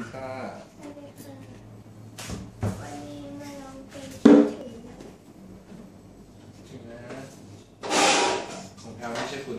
ดีค่ะวันนี้มาลองเป็นคิดถึงนะคิดถึงนะของแพลวไม่ใช่คุณ